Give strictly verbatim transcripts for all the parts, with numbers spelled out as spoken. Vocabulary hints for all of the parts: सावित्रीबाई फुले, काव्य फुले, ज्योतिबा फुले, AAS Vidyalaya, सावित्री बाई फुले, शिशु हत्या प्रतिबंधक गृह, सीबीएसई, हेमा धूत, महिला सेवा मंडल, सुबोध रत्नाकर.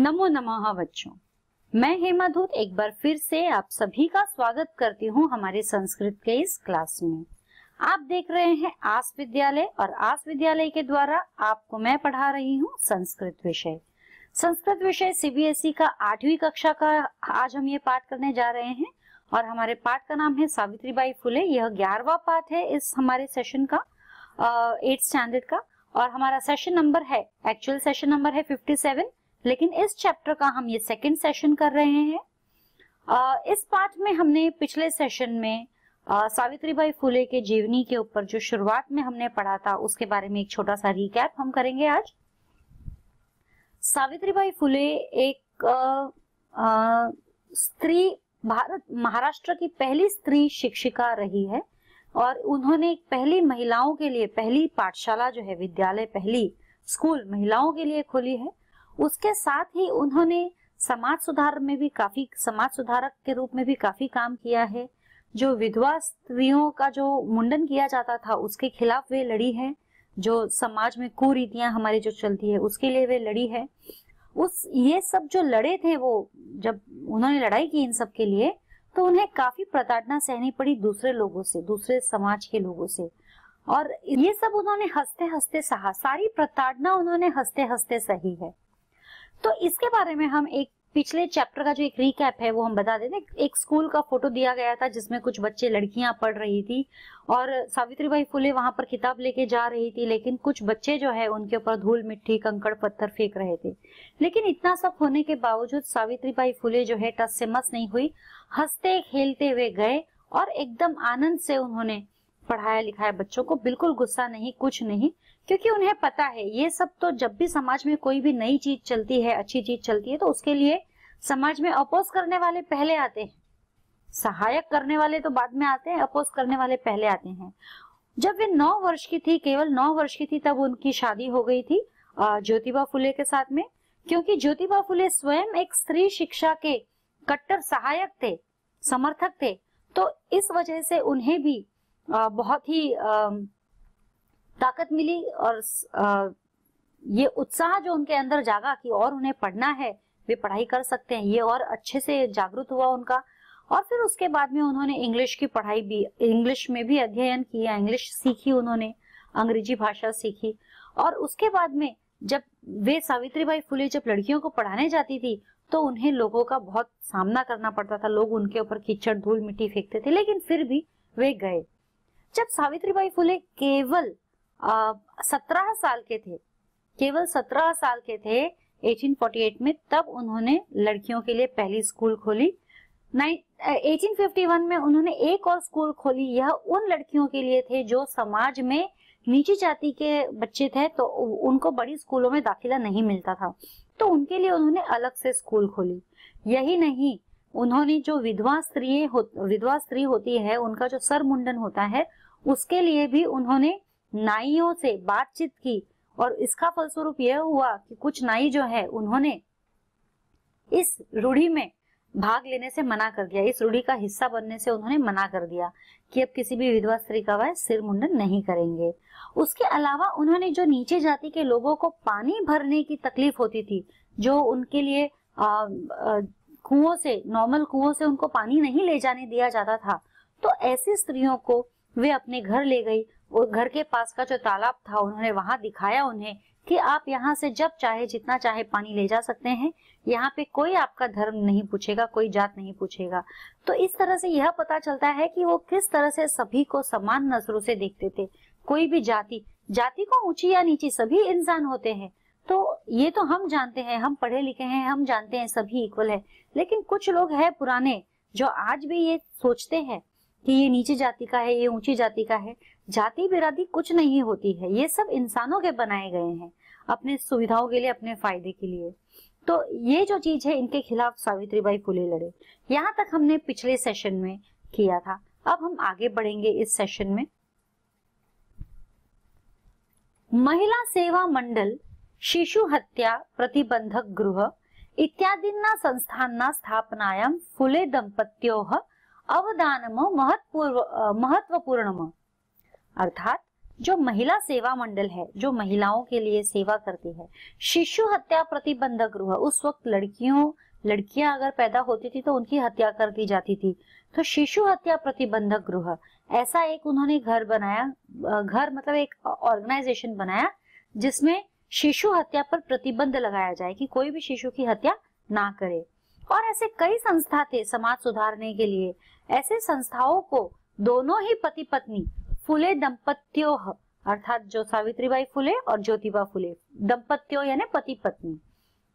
नमो नमः बच्चों, मैं हेमा धूत एक बार फिर से आप सभी का स्वागत करती हूँ हमारे संस्कृत के इस क्लास में। आप देख रहे हैं आस विद्यालय और आस विद्यालय के द्वारा आपको मैं पढ़ा रही हूँ संस्कृत विषय। संस्कृत विषय सीबीएसई का आठवीं कक्षा का आज हम ये पाठ करने जा रहे हैं और हमारे पाठ का नाम है सावित्री बाई फुले। यह ग्यारहवा पाठ है इस हमारे सेशन का, एट स्टैंडर्ड का, और हमारा सेशन नंबर है, एक्चुअल सेशन नंबर है फिफ्टी सेवन, लेकिन इस चैप्टर का हम ये सेकंड सेशन कर रहे हैं। आ, इस पाठ में हमने पिछले सेशन में सावित्रीबाई फुले के जीवनी के ऊपर जो शुरुआत में हमने पढ़ा था उसके बारे में एक छोटा सा रिकैप हम करेंगे आज। सावित्रीबाई फुले एक आ, आ, स्त्री, भारत महाराष्ट्र की पहली स्त्री शिक्षिका रही है और उन्होंने पहली महिलाओं के लिए पहली पाठशाला जो है, विद्यालय, पहली स्कूल महिलाओं के लिए खोली है। उसके साथ ही उन्होंने समाज सुधार में भी काफी, समाज सुधारक के रूप में भी काफी काम किया है। जो विधवा स्त्रियों का जो मुंडन किया जाता था उसके खिलाफ वे लड़ी है। जो समाज में कुरीतियां हमारी जो चलती है उसके लिए वे लड़ी है। उस ये सब जो लड़े थे, वो जब उन्होंने लड़ाई की इन सब के लिए, तो उन्हें काफी प्रताड़ना सहनी पड़ी दूसरे लोगों से, दूसरे समाज के लोगों से, और ये सब उन्होंने हंसते हंसते सहा। सारी प्रताड़ना उन्होंने हंसते हंसते सही है। तो इसके बारे में हम एक पिछले चैप्टर का जो एक रिकैप है वो हम बता देते हैं। एक स्कूल का फोटो दिया गया था जिसमें कुछ बच्चे, लड़कियां पढ़ रही थी और सावित्रीबाई फुले वहां पर किताब लेके जा रही थी, लेकिन कुछ बच्चे जो है उनके ऊपर धूल मिट्टी कंकड़ पत्थर फेंक रहे थे। लेकिन इतना सब होने के बावजूद सावित्रीबाई फुले जो है टस से मस नहीं हुई, हंसते खेलते हुए गए और एकदम आनंद से उन्होंने पढ़ाया लिखाया बच्चों को, बिल्कुल गुस्सा नहीं, कुछ नहीं, क्योंकि उन्हें पता है ये सब। तो जब भी समाज में कोई भी नई चीज चलती है, अच्छी चीज चलती है, तो उसके लिए समाज में अपोज करने वाले पहले आते हैं, सहायक करने वाले तो बाद में आते हैं, अपोज करने वाले पहले आते हैं। जब वे नौ वर्ष की थी, केवल नौ वर्ष की थी, तब उनकी शादी हो गई थी ज्योतिबा फुले के साथ में, क्योंकि ज्योतिबा फुले स्वयं एक स्त्री शिक्षा के कट्टर सहायक थे, समर्थक थे। तो इस वजह से उन्हें भी बहुत ही ताकत मिली और ये उत्साह जो उनके अंदर जागा कि और उन्हें पढ़ना है, वे पढ़ाई कर सकते हैं, ये और अच्छे से जागरूक हुआ उनका। और फिर उसके बाद में उन्होंने इंग्लिश की पढ़ाई भी, इंग्लिश में भी अध्ययन किया, इंग्लिश सीखी उन्होंने, अंग्रेजी भाषा सीखी। और उसके बाद में जब वे सावित्रीबाई फुले जब लड़कियों को पढ़ाने जाती थी तो उन्हें लोगों का बहुत सामना करना पड़ता था, लोग उनके ऊपर कीचड़ धूल मिट्टी फेंकते थे, लेकिन फिर भी वे गए। जब सावित्रीबाई फुले केवल सत्रह साल के थे, केवल सत्रह साल के थे अठारह सौ अड़तालीस में, तब उन्होंने लड़कियों के लिए पहली स्कूल खोली। अठारह सौ इक्यावन में उन्होंने एक और स्कूल खोली। यह उन लड़कियों के लिए थे जो समाज में नीची जाति के बच्चे थे, तो उनको बड़ी स्कूलों में दाखिला नहीं मिलता था, तो उनके लिए उन्होंने अलग से स्कूल खोली। यही नहीं, उन्होंने जो विधवा स्त्री हो, विधवा स्त्री होती है, उनका जो सर मुंडन होता है, उसके लिए भी उन्होंने नाइयों से बातचीत की और इसका फलस्वरूप यह हुआ कि कुछ नाई जो है उन्होंने इस रूढ़ी में भाग लेने से मना कर दिया, इस रूढ़ी का हिस्सा बनने से उन्होंने मना कर दिया कि अब किसी भी विधवा स्त्री का वह सिर मुंडन नहीं करेंगे। उसके अलावा उन्होंने जो नीचे जाति के लोगों को पानी भरने की तकलीफ होती थी, जो उनके लिए आ, आ, कुओं से, नॉर्मल कुओं से उनको पानी नहीं ले जाने दिया जाता था, तो ऐसी स्त्रियों को वे अपने घर ले गई। वो घर के पास का जो तालाब था उन्होंने वहां दिखाया उन्हें कि आप यहाँ से जब चाहे, जितना चाहे पानी ले जा सकते हैं, यहाँ पे कोई आपका धर्म नहीं पूछेगा, कोई जात नहीं पूछेगा। तो इस तरह से यह पता चलता है कि वो किस तरह से सभी को समान नजरों से देखते थे। कोई भी जाति, जाति को ऊंची या नीची, सभी इंसान होते हैं, तो ये तो हम जानते हैं, हम पढ़े लिखे हैं, हम जानते हैं सभी इक्वल है। लेकिन कुछ लोग हैं पुराने जो आज भी ये सोचते हैं कि ये नीचे जाति का है, ये ऊंची जाति का है। जाति बिरादरी कुछ नहीं होती है, ये सब इंसानों के बनाए गए हैं अपने सुविधाओं के लिए, अपने फायदे के लिए। तो ये जो चीज है, इनके खिलाफ सावित्रीबाई फुले लड़े। यहाँ तक हमने पिछले सेशन में किया था, अब हम आगे बढ़ेंगे इस सेशन में। महिला सेवा मंडल, शिशु हत्या प्रतिबंधक गृह इत्यादिना संस्थाना स्थापनायां फुले दंपत्योः अवदानम महत्वपूर्णम, अर्थात जो महिला सेवा मंडल है, जो महिलाओं के लिए सेवा करती है। शिशु हत्या प्रतिबंधक गृह, उस वक्त लड़कियों लड़कियां अगर पैदा होती थी तो उनकी हत्या कर दी जाती थी, तो शिशु हत्या प्रतिबंधक गृह ऐसा एक उन्होंने घर बनाया, घर मतलब एक ऑर्गेनाइजेशन बनाया जिसमें शिशु हत्या पर प्रतिबंध लगाया जाए कि कोई भी शिशु की हत्या ना करे। और ऐसे कई संस्था थे समाज सुधारने के लिए। ऐसे संस्थाओं को दोनों ही पति पत्नी फुले दंपत्यो अर्थात जो सावित्री बाई फुले और ज्योतिबा फुले, दंपत्यो यानी पति पत्नी,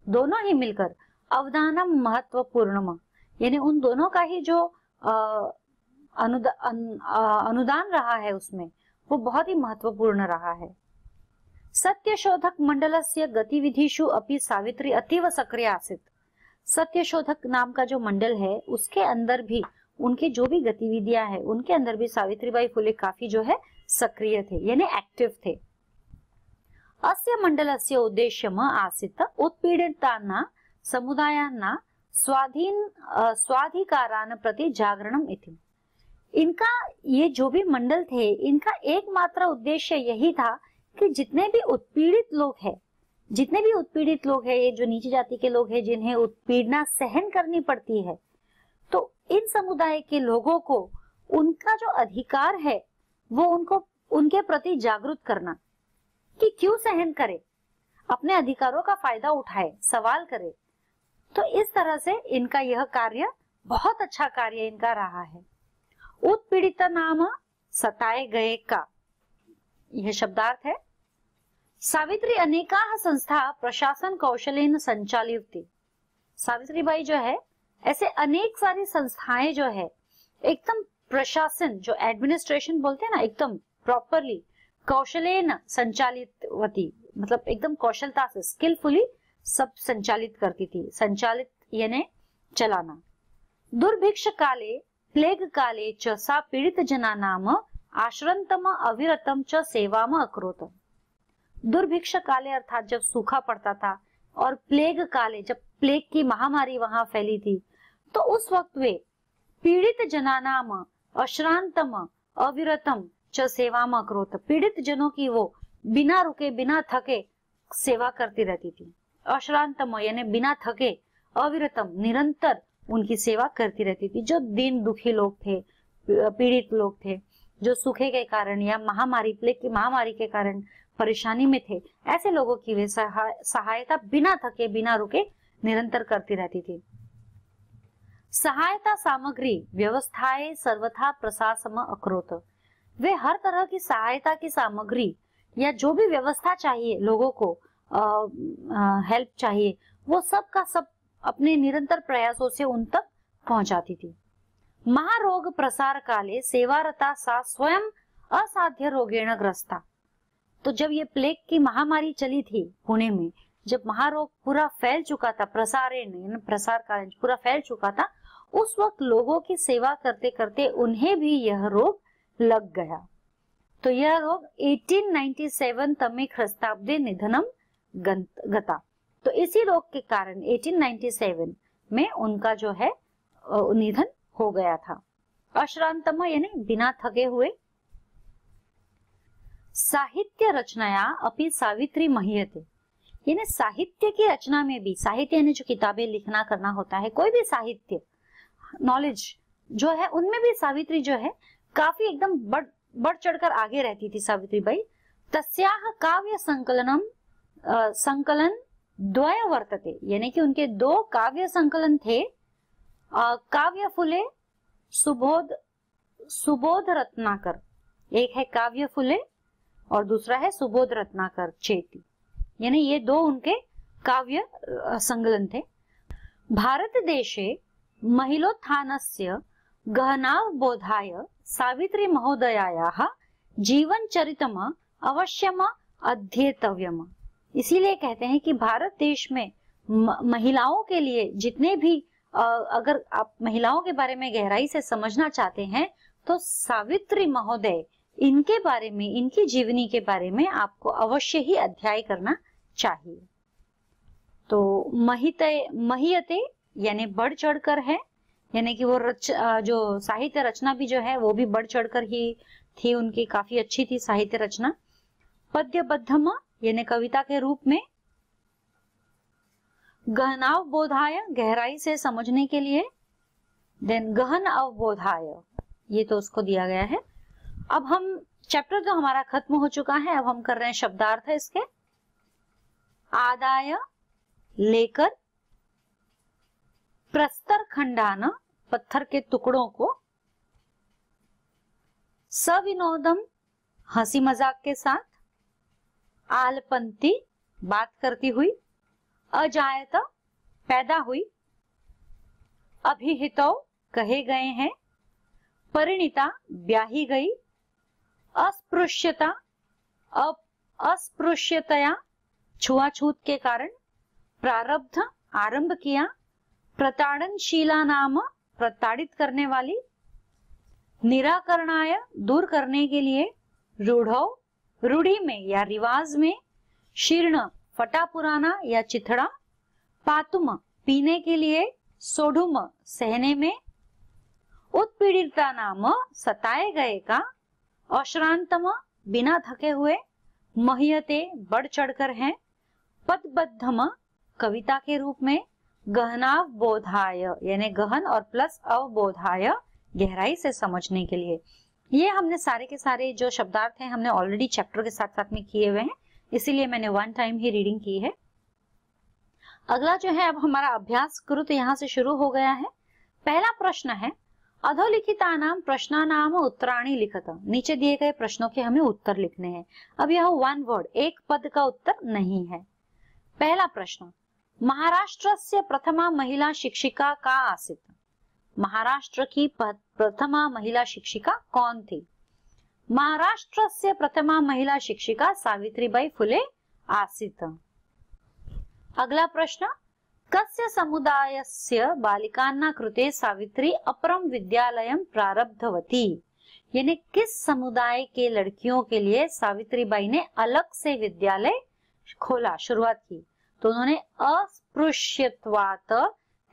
दोनों ही मिलकर अवदानम महत्वपूर्णम यानी उन दोनों का ही जो अनुदा, अन, आ, अनुदान रहा है उसमें वो बहुत ही महत्वपूर्ण रहा है। सत्य शोधक मंडलस्य गतिविधिषु अपि सावित्री अतीव सक्रिय आसीत्। सत्य शोधक नाम का जो मंडल है उसके अंदर भी, उनके जो भी गतिविधियां है उनके अंदर भी सावित्रीबाई फुले काफी जो है सक्रिय थे यानी एक्टिव थे। अस्य मंडलस्य उद्देश्यम आसीत् उत्पीडितानां समुदायानां स्वाधीन स्वाधिकारान प्रति जागरणम इति। इनका ये जो भी मंडल थे इनका एकमात्र उद्देश्य यही था कि जितने भी उत्पीड़ित लोग हैं, जितने भी उत्पीड़ित लोग हैं, ये जो नीची जाति के लोग हैं जिन्हें उत्पीड़ना सहन करनी पड़ती है, तो इन समुदाय के लोगों को उनका जो अधिकार है वो उनको उनके प्रति जागरूक करना कि क्यों सहन करे, अपने अधिकारों का फायदा उठाए, सवाल करे। तो इस तरह से इनका यह कार्य बहुत अच्छा कार्य इनका रहा है। उत्पीड़ित नाम सताए गए का यह शब्दार्थ है। सावित्री अनेका संस्था प्रशासन कौशलेन संचालित। सावित्रीबाई जो है ऐसे अनेक सारी संस्थाएं जो है एकदम प्रशासन जो एडमिनिस्ट्रेशन बोलते हैं ना, एकदम प्रॉपरली कौशलेन संचालित होती मतलब एकदम कौशलता से स्किलफुली सब संचालित करती थी। संचालित यानी चलाना। दुर्भिक्ष काले प्लेग काले च सा पीड़ित जना नाम आश्रंतम अविरतम च सेवाम अक्रोत। दुर्भिक्ष काले अर्थात जब सूखा पड़ता था और प्लेग काले जब प्लेग की महामारी वहां फैली थी, तो उस वक्त वे पीड़ित जनानाम अश्रांतम अविरतम च सेवाम अक्रोत, पीड़ित जनों की वो बिना रुके बिना थके सेवा करती रहती थी। अश्रांतम यानी बिना थके, अविरतम निरंतर उनकी सेवा करती रहती थी। जो दीन दुखी लोग थे, पीड़ित लोग थे, जो सूखे के कारण या महामारी प्लेग की महामारी के कारण परेशानी में थे, ऐसे लोगों की वे सहायता बिना थके बिना रुके निरंतर करती रहती थी। सहायता सामग्री व्यवस्थाएं सर्वथा प्रशासम अकरोत, वे हर तरह की सहायता की सामग्री या जो भी व्यवस्था चाहिए लोगों को, हेल्प चाहिए, वो सब का सब अपने निरंतर प्रयासों से उन तक पहुंचाती थी। महारोग प्रसार काले सेवारता सा स्वयं असाध्य रोगेण ग्रस्ता। तो जब ये प्लेग की महामारी चली थी पुणे में, जब महारोग पूरा फैल चुका था, प्रसारेण प्रसार काले पूरा फैल चुका था, उस वक्त लोगों की सेवा करते करते उन्हें भी यह रोग लग गया। तो यह रोग अठारह सौ सत्तानवे तमे ख्रिस्ताब्दे निधनम गता। तो इसी रोग के कारण अठारह सौ सत्तानवे में उनका जो है निधन हो गया था। अश्रांतम यानी बिना थके हुए। साहित्य रचनाया अपि सावित्री महीयते, यानी साहित्य की रचना में भी, साहित्य यानी जो किताबें लिखना करना होता है, कोई भी साहित्य नॉलेज जो है उनमें भी सावित्री जो है काफी एकदम बढ़ बढ़ चढ़कर आगे रहती थी सावित्री बाई। तस्याह काव्य संकलनम संकलन द्वय वर्तते, यानी कि उनके दो काव्य संकलन थे। काव्य फुले सुबोध सुबोध रत्नाकर, एक है काव्य फुले और दूसरा है सुबोध रत्नाकर चेती, यानी ये दो उनके काव्य संकलन थे। भारत देशे महिलोत्थानस्य गहनावबोधाय सावित्री महोदयायाः जीवनचरितम अवश्यम अध्येतव्यम। इसीलिए कहते हैं कि भारत देश में महिलाओं के लिए जितने भी, अगर आप महिलाओं के बारे में गहराई से समझना चाहते हैं तो सावित्री महोदय, इनके बारे में, इनकी जीवनी के बारे में आपको अवश्य ही अध्ययन करना चाहिए। तो महिते महीयते यानी बढ़ चढ़कर है, यानी कि वो रच, जो साहित्य रचना भी जो है वो भी बढ़ चढ़कर ही थी उनकी, काफी अच्छी थी साहित्य रचना। पद्यबद्धम यानी कविता के रूप में, गहनाव बोधाय गहराई से समझने के लिए, देन गहन अवबोधाय, ये तो उसको दिया गया है। अब हम चैप्टर तो हमारा खत्म हो चुका है, अब हम कर रहे हैं शब्दार्थ है इसके। आदाय लेकर, प्रस्तर खंडाना पत्थर के टुकड़ों को, सविनोदम हंसी मजाक के साथ, आलपंती बात करती हुई, अजायता पैदा हुई, अभिहितो कहे गए हैं, परिणिता ब्याही गई, अस्पृश्यता अप अस्पृश्यतया छुआछूत के कारण, प्रारब्ध आरंभ किया, प्रताड़नशीला नाम प्रताड़ित करने वाली, निराकरणाय दूर करने के लिए, रूढ़ो रूढ़ी में या रिवाज में, शीर्ण फटा पुराना या चिथड़ा, पातुम पीने के लिए, सोडुम सहने में, उत्पीड़िता नाम सताए गए का, अश्रांतम बिना थके हुए, महियते बढ़ चढ़कर हैं, पदबद्धम कविता के रूप में, गहनाव बोधाय यानी गहन और प्लस अवबोधाय गहराई से समझने के लिए। ये हमने सारे के सारे जो शब्दार्थ हैं हमने ऑलरेडी चैप्टर के साथ साथ में किए हुए हैं, इसीलिए मैंने वन टाइम ही रीडिंग की है। अगला जो है अब हमारा अभ्यास कृत यहाँ से शुरू हो गया है। पहला प्रश्न है अधोलिखिता नाम प्रश्नानाम उत्तराणी लिखत, नीचे दिए गए प्रश्नों के हमें उत्तर लिखने हैं। अब यह वन वर्ड एक पद का उत्तर नहीं है। पहला प्रश्न, महाराष्ट्र से प्रथमा महिला शिक्षिका का आसित, महाराष्ट्र की प्रथमा महिला शिक्षिका कौन थी? महाराष्ट्र से प्रथमा महिला शिक्षिका सावित्री बाई फुले आसीत। अगला प्रश्न, कस्य समुदायस्य बालिकाना कृते सावित्री अपरम विद्यालयम प्रारब्धवती, यानी किस समुदाय के लड़कियों के लिए सावित्री बाई ने अलग से विद्यालय खोला, शुरुआत की? तो उन्होंने अस्पृश्यत्वात्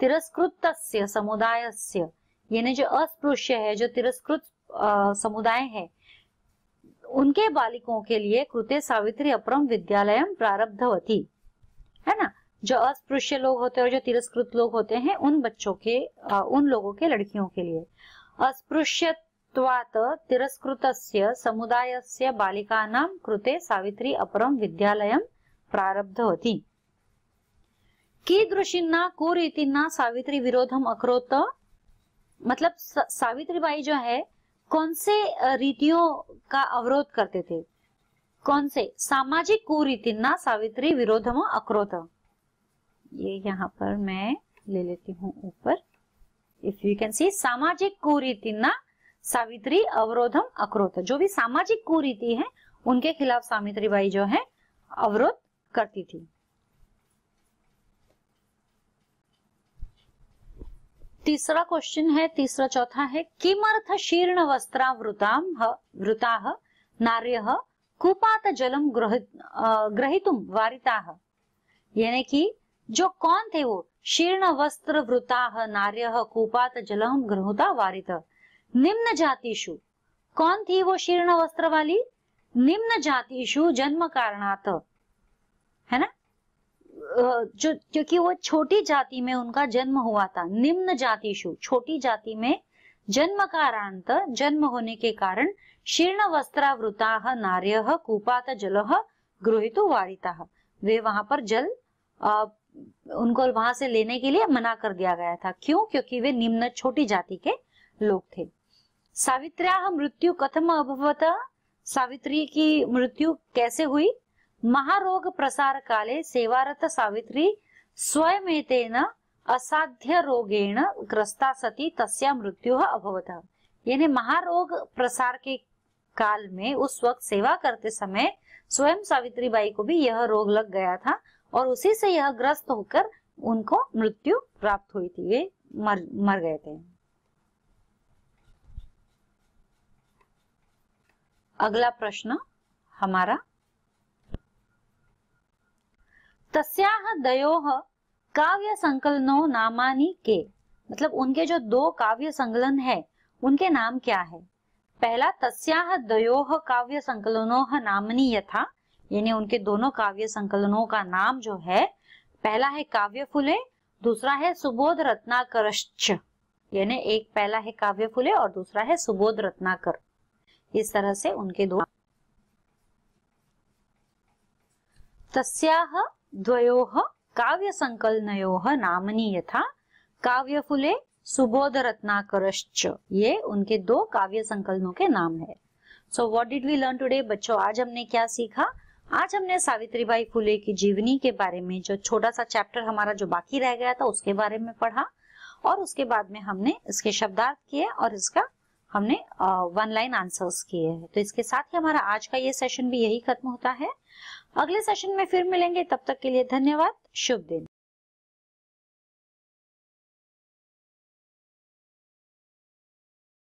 तिरस्कृतस्य समुदायस्य, यानी जो अस्पृश्य है, जो तिरस्कृत समुदाय है, उनके बालिकों के लिए कृते सावित्री अपरम विद्यालयम प्रारब्धवती, है ना। जो अस्पृश्य लोग होते हैं और जो तिरस्कृत लोग होते हैं उन बच्चों के उन लोगों के लड़कियों के लिए अस्पृश्यत्वात् तिरस्कृतस्य समुदायस्य बालिकानां कृते सावित्री अपरम विद्यालयम प्रारब्धवती। कीदृशिन्ना कुरीतिन्ना सावित्री विरोधम अकरोत, मतलब सा, सावित्रीबाई जो है कौन से रीतियों का अवरोध करते थे, कौन से सामाजिक कुरीतिन्ना सावित्री विरोधम अक्रोध। ये यहाँ पर मैं ले लेती हूँ ऊपर, इफ यू कैन सी, सामाजिक कुरीतिन्ना सावित्री अवरोधम अक्रोध, जो भी सामाजिक कुरीति है उनके खिलाफ सावित्रीबाई जो है अवरोध करती थी। तीसरा क्वेश्चन है, तीसरा चौथा है, किमर्थ शीर्ण वस्त्रावृताम वृताः नार्यः कूपात जलम ग्रहितुम वारिताः, यानी कि जो कौन थे वो शीर्ण वस्त्र वृताः नार्यः कूपात जलम गृहता वारितः, निम्न जातिषु, कौन थी वो शीर्ण वस्त्र वाली? निम्न जातिषु जन्म कारणात्, है ना, जो क्योंकि वो छोटी जाति में उनका जन्म हुआ था, निम्न जातिषु छोटी जाति में जन्म कारणांत जन्म होने के कारण, शीर्ण वस्त्रावृताः नार्यः कूपात जलः गृहीतु वारिताः, वे वहां पर जल आ, उनको वहां से लेने के लिए मना कर दिया गया था। क्यों? क्योंकि वे निम्न छोटी जाति के लोग थे। सावित्र्याः मृत्यु कथम अभवत, सावित्री की मृत्यु कैसे हुई? महारोग प्रसार काले सेवारत सावित्री स्वयमेतेन असाध्य रोगेण ग्रस्ता सती तस्या मृत्यु अभवत, यानी महारोग प्रसार के काल में उस वक्त सेवा करते समय स्वयं सावित्रीबाई को भी यह रोग लग गया था और उसी से यह ग्रस्त होकर उनको मृत्यु प्राप्त हुई थी, ये मर मर गए थे। अगला प्रश्न हमारा, तस्याह दयोह काव्य संकलनो नामानि के, मतलब उनके जो दो काव्य संकलन है उनके नाम क्या है? पहला तस्याह द्वयोः काव्य संकलनोः नामनी यथा, यानी उनके दोनों काव्य संकलनों का नाम जो है, पहला है काव्य फुले, दूसरा है सुबोध रत्नाकर। यानी एक पहला है काव्य फुले और दूसरा है सुबोध रत्नाकर। इस तरह से उनके दो तस्याह द्वयोः काव्य संकलनयोः नामनी यथा काव्य फुले सुबोध रत्नाकरश्च, ये उनके दो काव्य संकलनों के नाम है। So what did we learn today बच्चों, आज हमने क्या सीखा? आज हमने सावित्री बाई फुले की जीवनी के बारे में, जो छोटा सा चैप्टर हमारा जो बाकी रह गया था, उसके बारे में पढ़ा और उसके बाद में हमने इसके शब्दार्थ किए और इसका हमने वन लाइन आंसर्स किए हैं। तो इसके साथ ही हमारा आज का ये सेशन भी यही खत्म होता है। अगले सेशन में फिर मिलेंगे, तब तक के लिए धन्यवाद, शुभ दिन।